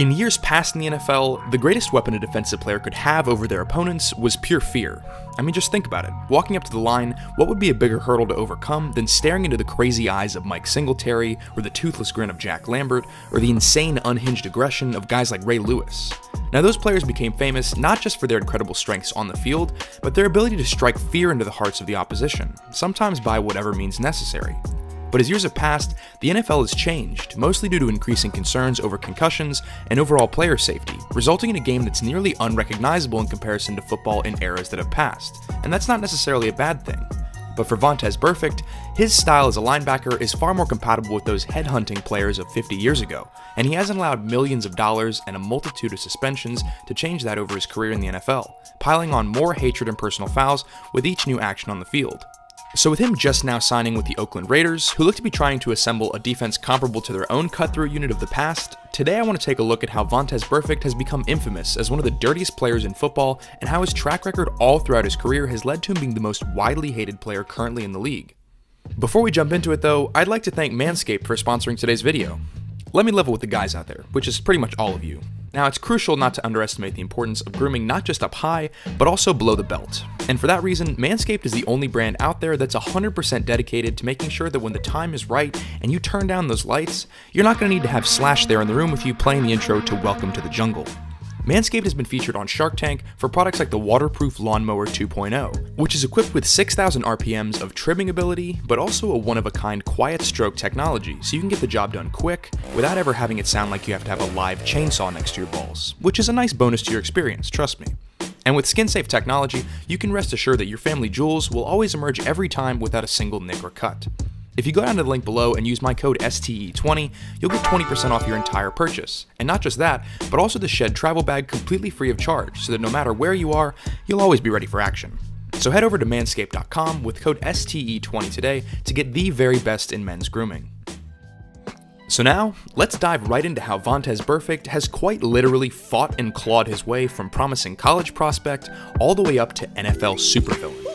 In years past in the NFL, the greatest weapon a defensive player could have over their opponents was pure fear. I mean, just think about it. Walking up to the line, what would be a bigger hurdle to overcome than staring into the crazy eyes of Mike Singletary, or the toothless grin of Jack Lambert, or the insane unhinged aggression of guys like Ray Lewis? Now, those players became famous not just for their incredible strengths on the field, but their ability to strike fear into the hearts of the opposition, sometimes by whatever means necessary. But as years have passed, the NFL has changed, mostly due to increasing concerns over concussions and overall player safety, resulting in a game that's nearly unrecognizable in comparison to football in eras that have passed, and that's not necessarily a bad thing. But for Vontaze Burfict, his style as a linebacker is far more compatible with those headhunting players of 50 years ago, and he hasn't allowed millions of dollars and a multitude of suspensions to change that over his career in the NFL, piling on more hatred and personal fouls with each new action on the field. So with him just now signing with the Oakland Raiders, who look to be trying to assemble a defense comparable to their own cut-through unit of the past, today I want to take a look at how Vontaze Burfict has become infamous as one of the dirtiest players in football, and how his track record all throughout his career has led to him being the most widely hated player currently in the league. Before we jump into it though, I'd like to thank Manscaped for sponsoring today's video. Let me level with the guys out there, which is pretty much all of you. Now, it's crucial not to underestimate the importance of grooming not just up high, but also below the belt. And for that reason, Manscaped is the only brand out there that's 100% dedicated to making sure that when the time is right and you turn down those lights, you're not going to need to have Slash there in the room with you playing the intro to Welcome to the Jungle. Manscaped has been featured on Shark Tank for products like the Waterproof Lawnmower 2.0, which is equipped with 6,000 RPMs of trimming ability, but also a one-of-a-kind quiet stroke technology, so you can get the job done quick without ever having it sound like you have to have a live chainsaw next to your balls, which is a nice bonus to your experience, trust me. And with skin-safe technology, you can rest assured that your family jewels will always emerge every time without a single nick or cut. If you go down to the link below and use my code STE20, you'll get 20% off your entire purchase. And not just that, but also the Shed travel bag completely free of charge, so that no matter where you are, you'll always be ready for action. So head over to manscaped.com with code STE20 today to get the very best in men's grooming. So now, let's dive right into how Vontaze Burfict has quite literally fought and clawed his way from promising college prospect all the way up to NFL supervillain.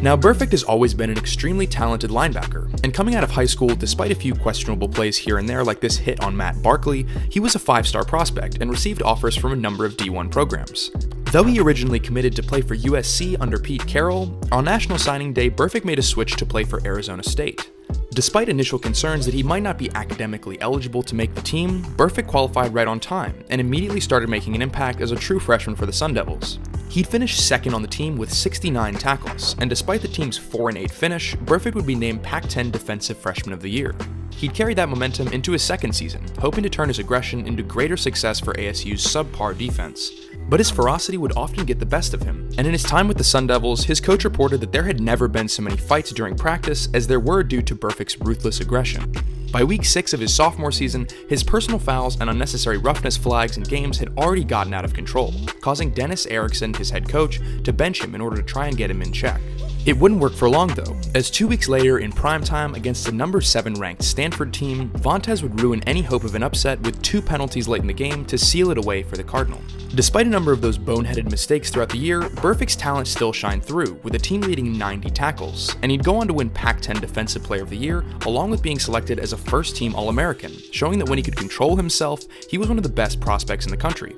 Now, Burfict has always been an extremely talented linebacker, and coming out of high school, despite a few questionable plays here and there like this hit on Matt Barkley, he was a five-star prospect and received offers from a number of D1 programs. Though he originally committed to play for USC under Pete Carroll, on National Signing Day, Burfict made a switch to play for Arizona State. Despite initial concerns that he might not be academically eligible to make the team, Burfict qualified right on time and immediately started making an impact as a true freshman for the Sun Devils. He'd finished second on the team with 69 tackles, and despite the team's 4-8 finish, Burfict would be named Pac-10 Defensive Freshman of the Year. He'd carry that momentum into his second season, hoping to turn his aggression into greater success for ASU's subpar defense. But his ferocity would often get the best of him, and in his time with the Sun Devils, his coach reported that there had never been so many fights during practice as there were due to Burfict's ruthless aggression. By week 6 of his sophomore season, his personal fouls and unnecessary roughness flags in games had already gotten out of control, causing Dennis Erickson, his head coach, to bench him in order to try and get him in check. It wouldn't work for long though, as 2 weeks later in primetime against the number 7 ranked Stanford team, Vontaze would ruin any hope of an upset with 2 penalties late in the game to seal it away for the Cardinal. Despite a number of those boneheaded mistakes throughout the year, Burfict's talent still shined through, with the team leading 90 tackles, and he'd go on to win Pac-10 Defensive Player of the Year, along with being selected as a first-team All-American, showing that when he could control himself, he was one of the best prospects in the country.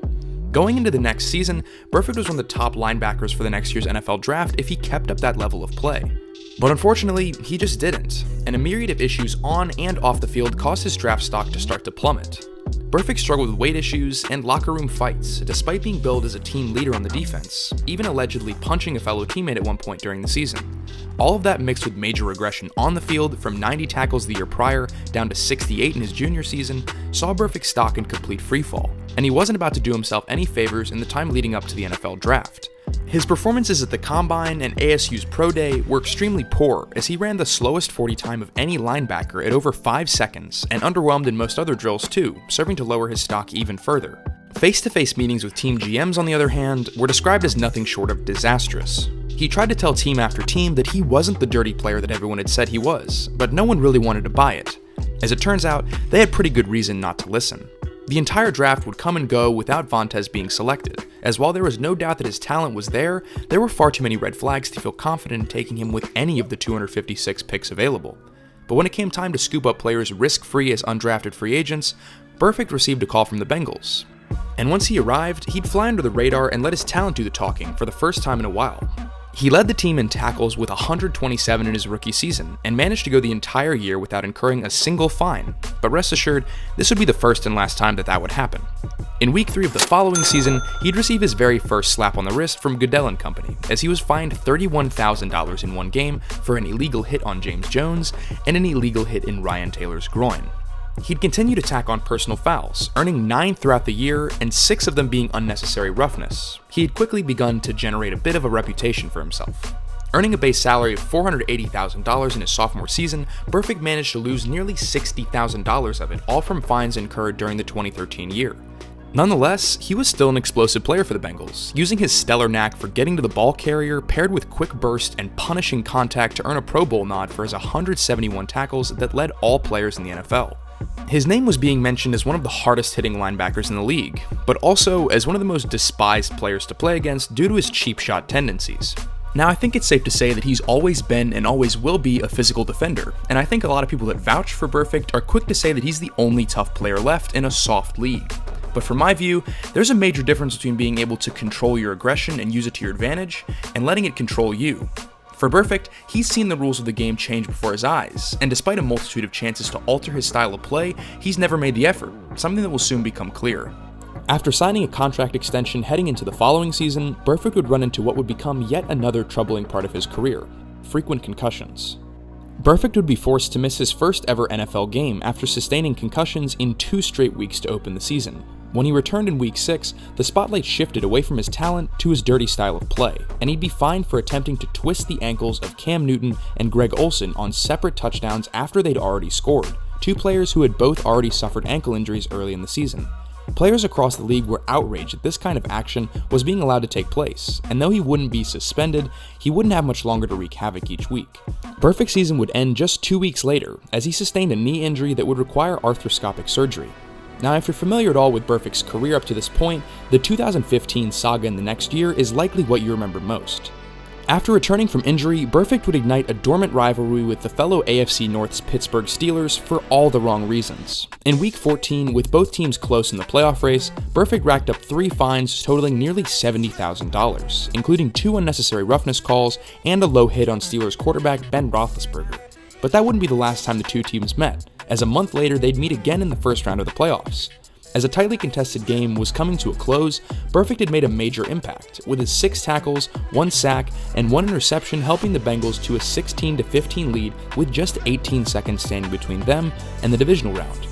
Going into the next season, Burfict was one of the top linebackers for the next year's NFL draft if he kept up that level of play. But unfortunately, he just didn't, and a myriad of issues on and off the field caused his draft stock to start to plummet. Burfict struggled with weight issues and locker room fights, despite being billed as a team leader on the defense, even allegedly punching a fellow teammate at one point during the season. All of that mixed with major regression on the field from 90 tackles the year prior down to 68 in his junior season saw Burfict's stock in complete freefall, and he wasn't about to do himself any favors in the time leading up to the NFL draft. His performances at the Combine and ASU's Pro Day were extremely poor, as he ran the slowest 40 time of any linebacker at over 5 seconds, and underwhelmed in most other drills too, serving to lower his stock even further. Face-to-face meetings with team GMs, on the other hand, were described as nothing short of disastrous. He tried to tell team after team that he wasn't the dirty player that everyone had said he was, but no one really wanted to buy it. As it turns out, they had pretty good reason not to listen. The entire draft would come and go without Vontaze being selected, as while there was no doubt that his talent was there, there were far too many red flags to feel confident in taking him with any of the 256 picks available. But when it came time to scoop up players risk-free as undrafted free agents, Burfict received a call from the Bengals. And once he arrived, he'd fly under the radar and let his talent do the talking for the first time in a while. He led the team in tackles with 127 in his rookie season, and managed to go the entire year without incurring a single fine, but rest assured, this would be the first and last time that would happen. In week 3 of the following season, he'd receive his very first slap on the wrist from Goodell and company, as he was fined $31,000 in one game for an illegal hit on James Jones, and an illegal hit in Ryan Taylor's groin. He'd continue to tack on personal fouls, earning 9 throughout the year, and 6 of them being unnecessary roughness. He had quickly begun to generate a bit of a reputation for himself. Earning a base salary of $480,000 in his sophomore season, Burfict managed to lose nearly $60,000 of it, all from fines incurred during the 2013 year. Nonetheless, he was still an explosive player for the Bengals, using his stellar knack for getting to the ball carrier paired with quick burst and punishing contact to earn a Pro Bowl nod for his 171 tackles that led all players in the NFL. His name was being mentioned as one of the hardest-hitting linebackers in the league, but also as one of the most despised players to play against due to his cheap shot tendencies. Now, I think it's safe to say that he's always been and always will be a physical defender, and I think a lot of people that vouch for Burfict are quick to say that he's the only tough player left in a soft league. But from my view, there's a major difference between being able to control your aggression and use it to your advantage, and letting it control you. For Burfict, he's seen the rules of the game change before his eyes, and despite a multitude of chances to alter his style of play, he's never made the effort, something that will soon become clear. After signing a contract extension heading into the following season, Burfict would run into what would become yet another troubling part of his career, frequent concussions. Burfict would be forced to miss his first ever NFL game after sustaining concussions in 2 straight weeks to open the season. When he returned in week 6, the spotlight shifted away from his talent to his dirty style of play, and he'd be fined for attempting to twist the ankles of Cam Newton and Greg Olsen on separate touchdowns after they'd already scored, 2 players who had both already suffered ankle injuries early in the season. Players across the league were outraged that this kind of action was being allowed to take place, and though he wouldn't be suspended, he wouldn't have much longer to wreak havoc each week. Burfict's season would end just 2 weeks later, as he sustained a knee injury that would require arthroscopic surgery. Now, if you're familiar at all with Burfict's career up to this point, the 2015 saga in the next year is likely what you remember most. After returning from injury, Burfict would ignite a dormant rivalry with the fellow AFC North's Pittsburgh Steelers for all the wrong reasons. In week 14, with both teams close in the playoff race, Burfict racked up 3 fines totaling nearly $70,000, including 2 unnecessary roughness calls and a low hit on Steelers quarterback Ben Roethlisberger. But that wouldn't be the last time the 2 teams met, as a month later they'd meet again in the first round of the playoffs. As a tightly contested game was coming to a close, Burfict had made a major impact, with his 6 tackles, 1 sack, and 1 interception helping the Bengals to a 16-15 lead with just 18 seconds standing between them and the divisional round.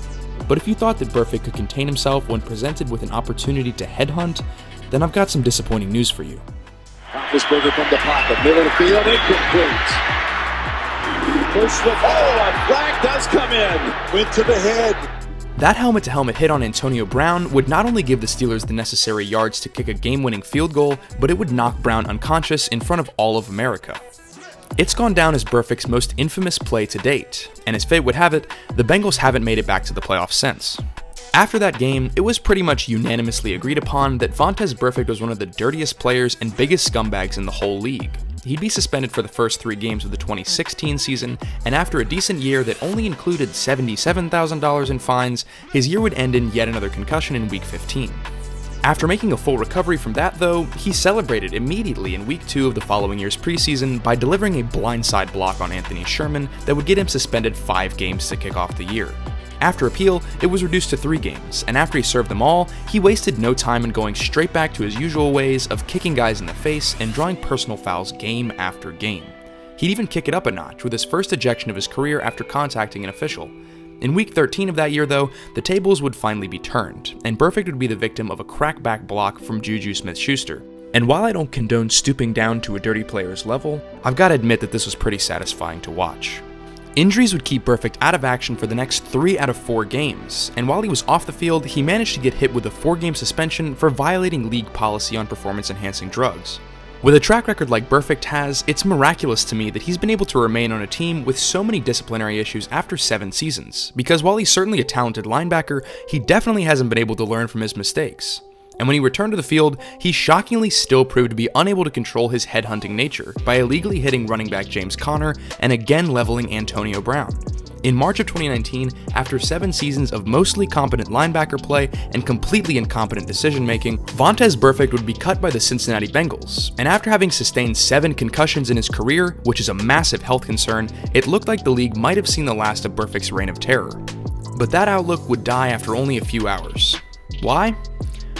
But if you thought that Burfict could contain himself when presented with an opportunity to headhunt, then I've got some disappointing news for you. Roethlisberger from the pocket, middle of the field, incomplete. Push with, oh, a flag does come in, went to the head. That helmet-to-helmet hit on Antonio Brown would not only give the Steelers the necessary yards to kick a game-winning field goal, but it would knock Brown unconscious in front of all of America. It's gone down as Burfict's most infamous play to date, and as fate would have it, the Bengals haven't made it back to the playoffs since. After that game, it was pretty much unanimously agreed upon that Vontaze Burfict was one of the dirtiest players and biggest scumbags in the whole league. He'd be suspended for the first 3 games of the 2016 season, and after a decent year that only included $77,000 in fines, his year would end in yet another concussion in week 15. After making a full recovery from that though, he celebrated immediately in week 2 of the following year's preseason by delivering a blindside block on Anthony Sherman that would get him suspended 5 games to kick off the year. After appeal, it was reduced to 3 games, and after he served them all, he wasted no time in going straight back to his usual ways of kicking guys in the face and drawing personal fouls game after game. He'd even kick it up a notch with his first ejection of his career after contacting an official. In week 13 of that year though, the tables would finally be turned, and Burfict would be the victim of a crackback block from Juju Smith-Schuster. And while I don't condone stooping down to a dirty player's level, I've got to admit that this was pretty satisfying to watch. Injuries would keep Burfict out of action for the next 3 out of 4 games, and while he was off the field, he managed to get hit with a 4-game suspension for violating league policy on performance-enhancing drugs. With a track record like Burfict has, it's miraculous to me that he's been able to remain on a team with so many disciplinary issues after 7 seasons, because while he's certainly a talented linebacker, he definitely hasn't been able to learn from his mistakes. And when he returned to the field, he shockingly still proved to be unable to control his headhunting nature by illegally hitting running back James Conner and again leveling Antonio Brown. In March of 2019, after 7 seasons of mostly competent linebacker play and completely incompetent decision-making, Vontaze Burfict would be cut by the Cincinnati Bengals, and after having sustained 7 concussions in his career, which is a massive health concern, it looked like the league might have seen the last of Burfict's reign of terror. But that outlook would die after only a few hours. Why?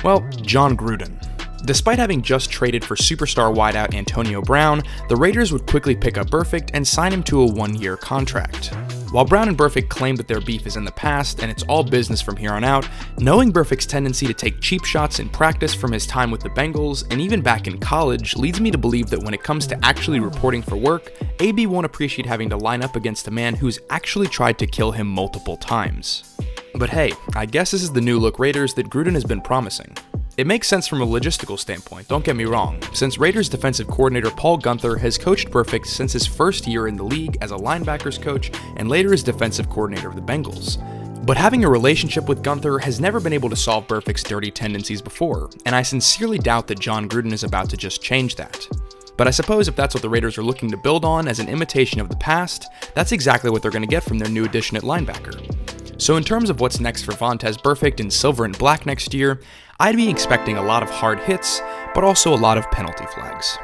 Well, Jon Gruden. Despite having just traded for superstar wideout Antonio Brown, the Raiders would quickly pick up Burfict and sign him to a 1-year contract. While Brown and Burfict claim that their beef is in the past and it's all business from here on out, knowing Burfict's tendency to take cheap shots in practice from his time with the Bengals and even back in college leads me to believe that when it comes to actually reporting for work, AB won't appreciate having to line up against a man who's actually tried to kill him multiple times. But hey, I guess this is the new look Raiders that Gruden has been promising. It makes sense from a logistical standpoint, don't get me wrong, since Raiders defensive coordinator Paul Gunther has coached Burfict since his first year in the league as a linebackers coach and later as defensive coordinator of the Bengals. But having a relationship with Gunther has never been able to solve Burfict's dirty tendencies before, and I sincerely doubt that Jon Gruden is about to just change that. But I suppose if that's what the Raiders are looking to build on as an imitation of the past, that's exactly what they're going to get from their new addition at linebacker. So in terms of what's next for Vontaze Burfict in silver and black next year, I'd be expecting a lot of hard hits, but also a lot of penalty flags.